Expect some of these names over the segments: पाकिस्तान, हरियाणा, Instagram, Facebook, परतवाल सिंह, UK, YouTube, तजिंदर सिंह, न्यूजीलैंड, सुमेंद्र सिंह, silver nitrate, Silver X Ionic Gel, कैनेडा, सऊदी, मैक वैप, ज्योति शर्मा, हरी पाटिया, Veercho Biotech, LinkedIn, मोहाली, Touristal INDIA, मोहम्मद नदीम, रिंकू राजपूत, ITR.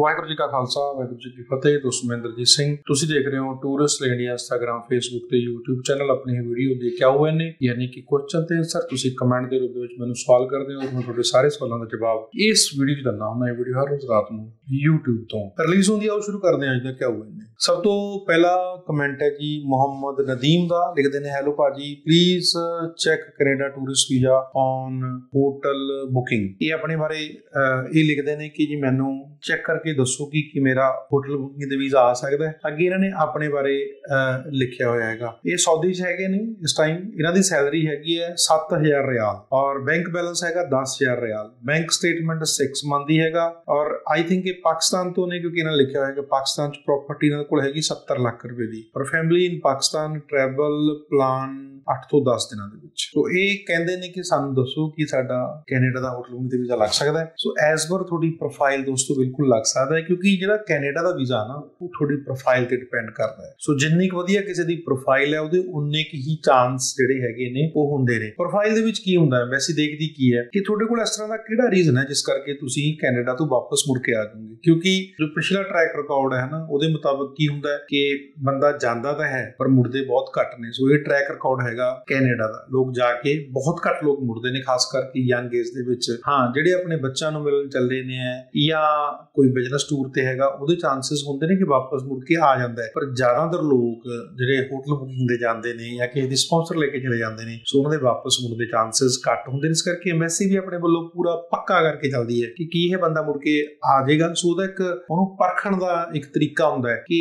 वाहेगुरू जी का खालसा वाहेगुरू जी की फतेह। तो सुमेंद्र सिंह तुसी देख रहे हो टूरिस्ट इंडिया इंस्टाग्राम फेसबुक ते यूट्यूब चैनल। अपनी वीडियो दे क्या हुए ने यानी कि क्वेश्चन ते आंसर तुसी कमेंट दे रूप विच मैनू सवाल करदे हो, मैं तुहाडे सारे सवालों का जवाब इस वीडियो दा नाम है। वीडियो हर रोज रात नू YouTube तो रिलीज होंदी है। आओ शुरू करदे हां। क्या हुए ने सब तो पहला कमेंट है जी मोहम्मद नदीम दा। लिखदे ने हेलो भाजी please check Canada tourist visa on hotel booking. ये अपने बारे ये लिखदे ने कि जी मैनू चेक करके दसो कि मेरा होटल बुकिंग वीजा आ सकता है। अगे इन्होंने अपने बारे लिखा हुआ है। ये सऊदी च है ने इस टाइम। इन्हों की सैलरी हैगी है 7,000 रियाल और बैंक बैलेंस है 10,000 रियाल। बैंक स्टेटमेंट 6 मंथ ही है और आई थिंक ये पाकिस्तान तो ने क्योंकि इन्होंने लिखा हुआ है कि पाकिस्तान प्रॉपर्टी इन्होंने को हैगी 70 लाख रुपए की और family in पाकिस्तान travel plan 8 तो 10 दिन। तो ये कहते हैं कि सानू दसो कि साडा कैनेडा का होटल बुकिंग वीजा लग सकता है। सो एज पर थोड़ी प्रोफाइल दोस्तों बिल्कुल लग सकता है क्योंकि जो कैनेडा का वीजा ना वो थोड़ी प्रोफाइल पर डिपेंड करता है। सो जिन्नी वधिया किसी की प्रोफाइल है उहदे उन्ने क ही चांस जिहड़े हैगे ने वो हुंदे ने। प्रोफाइल दे विच की हुंदा है वैसे देखदी की है कि तुहाडे कोल इस तरह दा किहड़ा रीजन है जिस करके तुसी कैनेडा तो वापस मुड़ के आ जाओगे। क्योंकि जो पिछला ट्रैक रिकॉर्ड है ना उहदे मुताबिक की हुंदा है कि बंदा जांदा तां है पर मुड़दे बहुत घट ने। सो ये ट्रैक रिकॉर्ड है कैनेडा का। लोग जाके बहुत घट लोग मुड़ते हैं खास करके यंग एज के। हाँ जेडे अपने बच्चों को मिलने चले ने या कोई बिजनेस टूर से है वो चांसिस होंगे ने कि वापस मुड़ के आ जाता है। पर ज्यादातर लोग जो होटल बुकिंग जाते हैं या किसी स्पॉन्सर लेके चले जाते हैं सो उन्होंने वापस मुड़ने के चांसिस घट होंगे। इस करके एम्बेसी भी अपने वालों पूरा पक्का करके चलती है कि यह बंदा मुड़ के आ जाएगा। सो उसका एक परखण का एक तरीका होंगे कि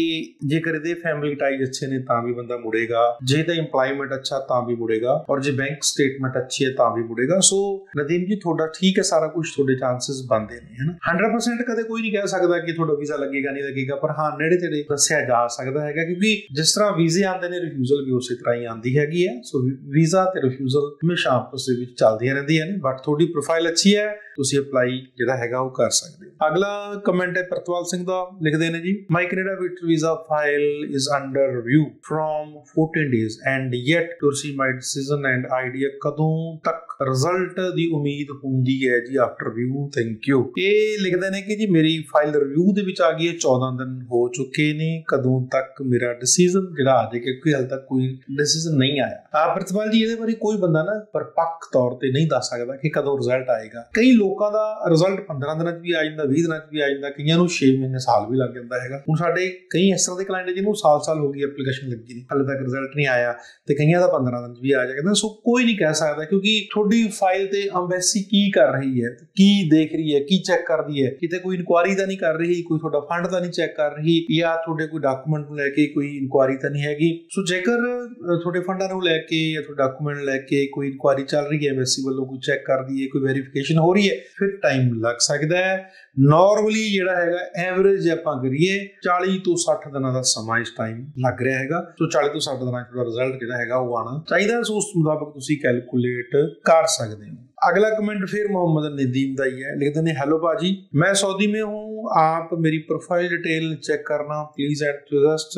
जेकर ये फैमिली टाई अच्छे ने भी बंदा मुड़ेगा, जे तो इंप्लॉयमेंट अच्छा भी मुड़ेगा और जो बैंक स्टेटमेंट अच्छी है भी मुड़ेगा। सो नदीम जी थोड़ा ठीक है, सारा कुछ थोड़े चांसेस बनते हैं ना। 100% कदे कोई नहीं कह सकता कि थोड़ा वीजा लगेगा नहीं लगेगा, पर हाँ नेड़े तेड़े दस्या जा सकता है क्योंकि जिस तरह वीजे आते हैं रिफ्यूजल भी उस तरह ही आती हैगी है। सो वीजा ते रिफ्यूजल हमेशा आपस में चलदियां रहंदियां ने। बट थोड़ी प्रोफाइल अच्छी है तुसी अप्लाई जिहड़ा हैगा वो कर सकते हो। अगला कमेंट है परतवाल सिंह दा। लिखदे ने जी my Canada visa file is under review from 14 days and yet to receive my decision and idea कदों तक रिजल्ट दी उम्मीद हुंदी है जी आफ्टर रिव्यू थैंक यू। ये लिखदे ने कि जी मेरी फाइल रिव्यू दे विच आ गई है, 14 दिन हो चुके ने, कदों तक मेरा डिसीजन जिहड़ा आ जाए क्योंकि हाल तक कोई डिसीजन नहीं आया। परतवाल जी इहदे बारे कोई बंदा ना परपक्क तौर ते नहीं दस सकदा कि कदों रिजल्ट आएगा। कई लोगों का रिजल्ट 15 दिन भी आ जाता, 20 दिन भी आ जाता, कई 6 महीने साल भी लग जाता है। हुण साडे कई इस तरह के क्लाइंट जिन्होंने साल हो गई एप्लीकेशन लगी हाले तक रिजल्ट नहीं आया तो कई का 15 दिन भी आ जाएगा। सो कोई नहीं कह सकता क्योंकि थोड़ी फाइल ते एम्बेसी की कर रही है, की देख रही है, की चेक कर रही है, कितने कोई इनकुआरी तो नहीं कर रही, कोई थोड़ा फंड तो नहीं चेक कर रही या थोड़े कोई डाकूमेंट लैके कोई इनकुआरी तो नहीं हैगी। सो जेकर थोड़े फंडा लैके या थोड़े डाकूमेंट लैके कोई इनकुआरी चल रही है एम्बेसी वालों, कोई चेक कर रही है, कोई वेरीफिकेशन हो रही है, फिर टाइम लग सकता है। नॉर्मली जिहड़ा हैगा एवरेज आप करिए 40 तो 60 दिनों का समा इस टाइम लग रहा है। सो 40 तो 60 दिन रिजल्ट जिहड़ा हैगा वो आना चाहिए। सो उस मुताबिक तुसीं कैलकुलेट कर सकते हो। अगला कमेंट फिर मोहम्मद नदीम का ही है। लिखते हैं हेलो भाजी मैं सऊदी में हूँ, आप मेरी प्रोफाइल डिटेल चेक करना please and suggest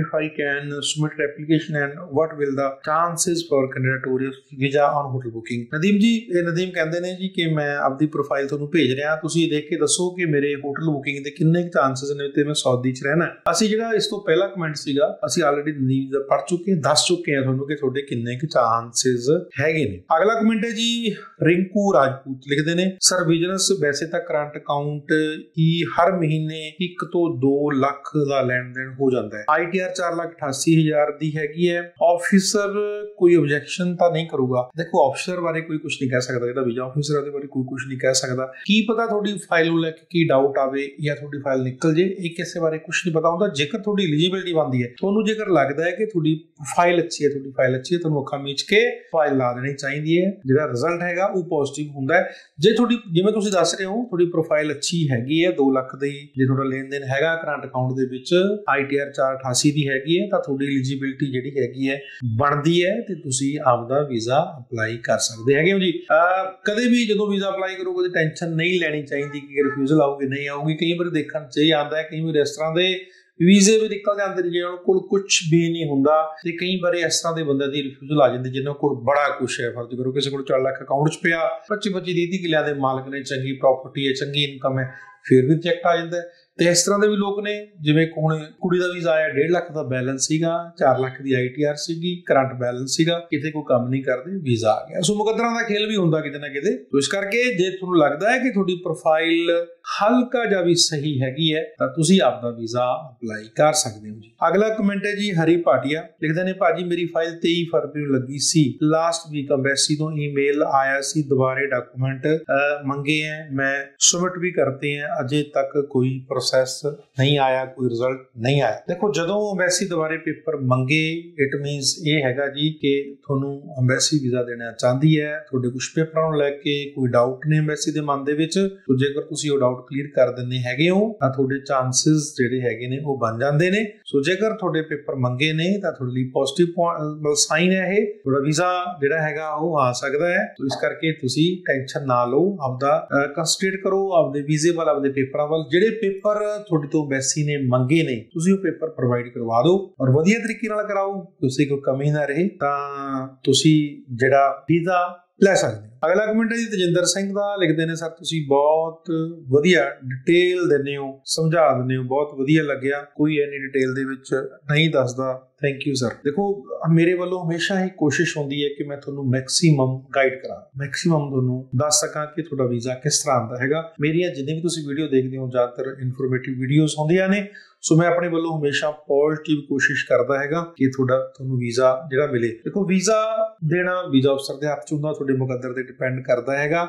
if I can submit application and what will the chances for Canada tourist visa on hotel booking. Nadeem ji Nadeem कहते हैं जी कि मैं अपनी प्रोफाइल थोनू भेज रहा, तुसी देख के दसो कि मेरे होटल बुकिंग के किन्ने चांसेस ने ते मैं सऊदी च रहना। असी जो इस तो पहला कमेंट सीगा असी ऑलरेडी नदीम जी पढ़ चुके हैं, दस चुके हैं थोनू कि थोड़े किन्ने चांसेस हैगे ने। अगला कमेंट है जी रिंकू राजपूत। लिखते हैं सर बिजनेस वैसे तक करंट अकाउंट की हर महीने 1 तो 2 लाख का लेन देन हो जाता है। ITR 4,88,000 दी हैगी है। ऑफिसर कोई ऑब्जेक्शन तो नहीं करूगा। देखो ऑफिसर बारे कोई कुछ नहीं कह सकता, जिहड़ा वीजा ऑफिसर दे बारे कोई कुछ नहीं कह सकता। की पता थोड़ी फाइल नूं लैके की डाउट आवे या थोड़ी फाइल निकल जे, इह किसे बारे कुछ नहीं पता हुंदा। जेकर थोड़ी एलिजिबिलिटी बनदी है, तुहानूं जेकर लगदा है कि थोड़ी फाइल अच्छी है, थोड़ी फाइल अच्छी है, तुहानूं अखां मीच के फाइल ला देनी चाहिदी है। जिहड़ा रिजल्ट हैगा वो पॉजिटिव हुंदा है। जे थोड़ी जिवें तुसीं दस रहे हो थोड़ी प्रोफाइल अच्छी हैगी है, 2 लाख दी जे थोड़ा लेन देन हैगा करंट अकाउंट दे विच ITR 488 दी हैगी है, तां थोड़ी एलिजिबिलिटी जिहड़ी हैगी है बनदी है ते तुसीं आपदा वीज़ा अप्लाई कर सकदे हैगे हो जी। कदे भी जदों वीज़ा अप्लाई करोगे तो टेंशन नहीं लेनी चाहिदी कि रिफ्यूजल आऊगी नहीं आऊगी। कई बार देखण च ये आंदा है कई बार इस तरह दे वीजे भी निकल जाते हैं जिन्होंने कोल कुछ भी नहीं होंदा। कई बार इस तरह के बंदे की रिफ्यूजल आ जाती जिन्होंने कोल बड़ा कुछ है। फर्ज करो किसी को 4 लाख अकाउंट च पिया, 25-25 30 किलिया के मालिक ने, चंगी प्रॉपर्टी है, चंगी इनकम है, फिर भी रिजेक्ट आ जाता है। तो इस तरह के भी लोग ने जिमें हूँ कुड़ी का वीजा आया 1.5 लाख का बैलेंस सीगा, 4 लाख की ITR सीगी, करंट बैलेंस सीगा, कितने कोई काम नहीं करते वीजा आ गया। सो मुकद्दरा का खेल भी होंदा किते ना किते। तो इस करके जे तुहानूं लगता है कि तुहाडी प्रोफाइल हल्का जा भी सही हैगी है तो तुसी आपदा वीजा अपलाई कर सकते हो जी। अगला कमेंट है जी हरी पाटिया, लिखते हैं भाजी मेरी फाइल 23 फरवरी नूं लगी सी, लास्ट वीक अंबैसी तो ईमेल आया सी, दोबारे डॉक्यूमेंट मंगे हैं, मैं सबमिट भी करते हैं, अजे तक कोई प्रोसेस नहीं आया, कोई रिजल्ट नहीं आया। देखो जदों अंबैसी दोबारे पेपर मंगे इट मीनस ये हैगा जी कि तुहानूं अंबैसी वीजा देना चाहती है, तुहाडे कुछ पेपरां नूं लैके कोई डाउट ने अंबैसी दे मन दे विच, तो जेकर तुसीं ओह डाउट क्लीयर कर देने हैगे हो तां तुहाडे चांसेस जिहड़े हैगे ने ओह बन जांदे ने। सो जेकर तुहाडे पेपर मंगे ने तां तुहाडे लई पॉजिटिव साइन है ये, तुहाडा वीज़ा जिहड़ा हैगा ओह आ सकदा है। तो इस करके तुसी टेंशन ना लो, आपदा कंसंट्रेट करो आपदे वीज़े वाल, आपदे पेपरां वाल। जिहड़े पेपर तुहाडे तो एम्बेसी ने मंगे ने तुसी ओह पेपर प्रोवाइड करवा दो और वधिया तरीके नाल कराओ, तुसी कोई कमी ना रहे तां तुसी जिहड़ा वीज़ा ले सकदे। अगला कमेंट है जी तजिंदर सिंह का, लिखते हैं सर तुसी बहुत वधिया डिटेल देने हो, समझा देने हो, बहुत वधिया लग्या, कोई इन्नी डिटेल दे विच नहीं दसदा, थैंक यू सर। देखो मेरे वालों हमेशा ही कोशिश होंदी है कि मैं तुहानूं मैक्सीमम गाइड करा, मैक्सीमम तुहानूं दस सकां कि तुहाडा वीज़ा किस तरह आंदा हैगा। मेरियां जिन्ने भी तुसी वीडियो देखदे हो ज़्यादातर इन्फॉर्मेटिव वीडियोज़ होंदियां ने। सो मैं अपने वालों हमेशा पॉजिटिव कोशिश करता हैगा कि तुहानूं वीज़ा जिहड़ा मिले। देखो वीज़ा देना वीज़ा अफसर के हाथ 'च हुंदा, तुहाडे मुकद्दर ते डिपेंड करता हैगा,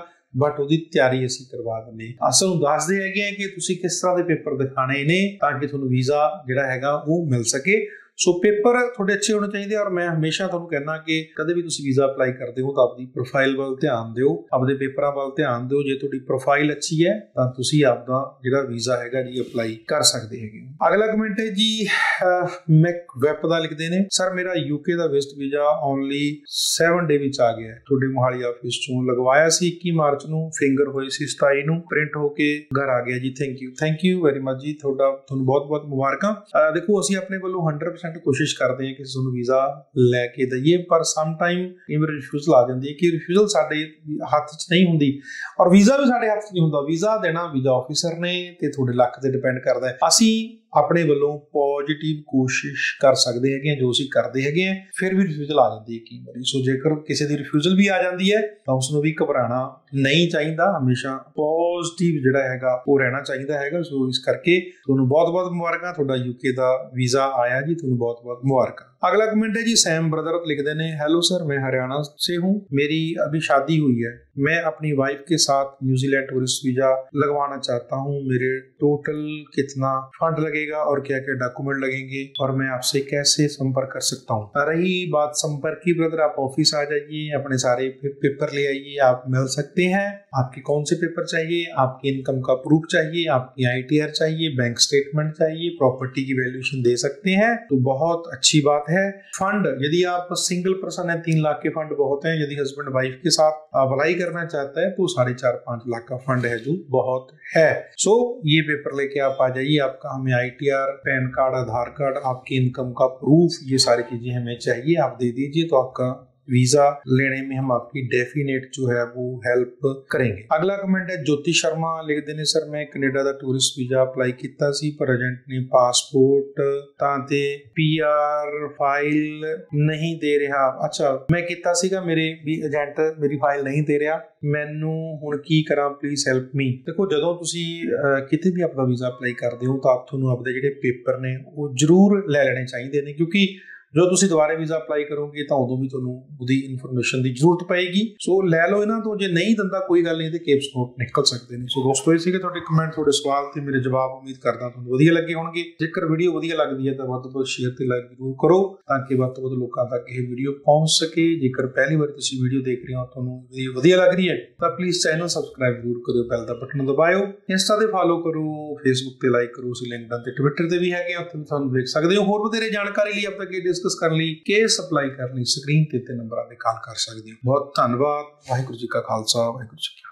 बट उसकी तैयारी असीं करवा दिंदे हां। असां दस्सदे हैगे कि तुसीं किस तरह के पेपर दिखाने ने ताकि तुहानूं वीज़ा जिहड़ा हैगा ओह मिल सके। सो पेपर थोड़े अच्छे होने चाहिए और मैं हमेशा तुहानूं कहना कि कदे भी तुसीं वीज़ा अप्लाई करते हो तो अपनी प्रोफाइल वाल ध्यान दिओ, अपने पेपरां वाल ध्यान दिओ। जे तुहाडी प्रोफाइल अच्छी है तो तुसीं आपदा जिहड़ा वीज़ा हैगा जी अप्लाई कर सकते हैगे। अगला कमेंट है जी मैक वैप का, लिखते हैं सर मेरा UK का विजिट वीज़ा ओनली 7 डे आ गया, तुहाडे मोहाली ऑफिस चों लगवाया सी, 21 मार्च नूं फिंगर होए सी, 27 नूं प्रिंट होके घर आ गया जी। थैंक यू वेरी मच जी, तुहाडा तुहानूं बहुत बहुत मुबारकां। देखो असीं अपने वालों 100% कोशिश करते हैं कि तुहानूं वीज़ा लैके दईए, पर सम टाइम इवें रिफ्यूजल आ जाती है कि रिफ्यूजल साडे हथ 'च नहीं हुंदी और वीज़ा भी साडे हथ 'च नहीं हुंदा। वीज़ा देना वीज़ा ऑफिसर ने ते तुहाडे लक ते डिपेंड करता है। असीं अपने वालों पॉजिटिव कोशिश कर सकते हैं जो असीं करते हैं, फिर भी रिफ्यूजल आ जाती है कई बार। सो जेकर किसी की रिफ्यूजल भी आ जाती है तो उसनूं भी घबराना नहीं चाहिए, हमेशा पॉजिटिव जिहड़ा हैगा ओह रहना चाहिए हैगा। सो इस करके तुहानूं बहुत बहुत मुबारकां, तुहाडा UK का वीज़ा आया जी, तुहानूं बहुत बहुत मुबारकां। अगला कमेंट है जी सैम ब्रदर, लिखते हैं हेलो सर मैं हरियाणा से हूँ, मेरी अभी शादी हुई है, मैं अपनी वाइफ के साथ न्यूजीलैंड टूरिस्ट वीजा लगवाना चाहता हूँ, मेरे टोटल कितना फंड लगेगा और क्या क्या डॉक्यूमेंट लगेंगे और मैं आपसे कैसे संपर्क कर सकता हूँ। रही बात संपर्क की, ब्रदर आप ऑफिस आ जाइए, अपने सारे पेपर ले आइए, आप मिल सकते हैं। आपके कौन से पेपर चाहिए, आपकी इनकम का प्रूफ चाहिए, आपकी ITR चाहिए, बैंक स्टेटमेंट चाहिए, प्रॉपर्टी की वैल्यूएशन दे सकते हैं, तो बहुत अच्छी बात है। फंड यदि आप सिंगल पर्सन है 3 लाख के फंड बहुत है, यदि हस्बैंड वाइफ के साथ अप्लाई करना चाहता है तो 4.5-5 लाख का फंड है जो बहुत है। सो ये पेपर लेके आप आ जाइए, आपका हमें ITR, PAN card, Aadhaar card, आपकी इनकम का प्रूफ, ये सारी चीजें हमें चाहिए, आप दे दीजिए तो आपका वीजा लेने में हम आपकी डेफिनेट जो है वो हेल्प करेंगे। अगला कमेंट है ज्योति शर्मा, लिखते हैं सर मैं कनेडा का टूरिस्ट वीजा अप्लाई किया सी पर एजेंट ने पासपोर्ट ताते PR फाइल नहीं दे रहा। अच्छा मैं किया सीगा, मेरे भी एजेंट मेरी फाइल नहीं दे रहा, मैनू हुण की करा, प्लीज हेल्प मी। देखो जदों तुसी किते भी अपना वीजा अप्लाई करदे हो तो आप तुहानूं अपने जिहड़े पेपर ने वो जरूर ले लेने चाहिए ने, क्योंकि जो तुसी दोबारा वीज़ा अप्लाई करोगे तो उदों भी तुहानूं उहदी इनफॉर्मेशन की जरूरत पएगी। सो ले लो इन्हां तो, जे नहीं दिंदा कोई गल नहीं, तो केप्स नोट निकल सकते हैं। सो दोस्तों ये सीगे तुहाडे कमेंट, तुहाडे सवाल ते मेरे जवाब, उम्मीद करदा तुहानूं वधिया लगे होणगे। जेकर वीडियो वधिया लगदी है तो वध तों वध शेयर ते लाइक जरूर करो ताकि वध तों वध लोकां तक यह वीडियो पहुँच सके। जेकर पहली बार तुसी वीडियो देख रहे हो, तुहानूं वधिया लग रही है तो प्लीज़ चैनल सबसक्राइब जरूर करो, बैल का बटन दबाओ, इंस्टा ते फॉलो करो, फेसबुक ते लाइक करो, असीं लिंकडन ते ट्विटर ते भी हैगे, उत्थे तुहानूं देख सकदे हो। होर वधेरे जानकारी लई अपना के डिस्कस करने लिए केस अप्लाई करने स्क्रीन 3 नंबर पर कॉल कर सकते हो। बहुत धन्यवाद। वाहिगुरू जी का खालसा, वाहिगुरू जी की फतेह।